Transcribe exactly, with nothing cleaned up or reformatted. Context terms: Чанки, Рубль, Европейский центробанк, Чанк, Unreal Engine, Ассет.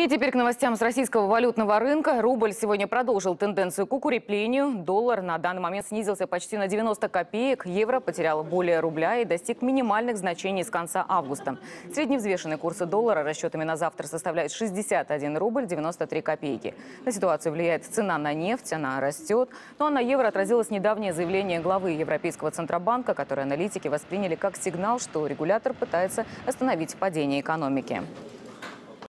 И теперь к новостям с российского валютного рынка. Рубль сегодня продолжил тенденцию к укреплению. Доллар на данный момент снизился почти на девяносто копеек. Евро потерял более рубля и достиг минимальных значений с конца августа. Средневзвешенные курсы доллара расчетами на завтра составляют шестьдесят один рубль девяносто три копейки. На ситуацию влияет цена на нефть, она растет. Ну а на евро отразилось недавнее заявление главы Европейского центробанка, которое аналитики восприняли как сигнал, что регулятор пытается остановить падение экономики.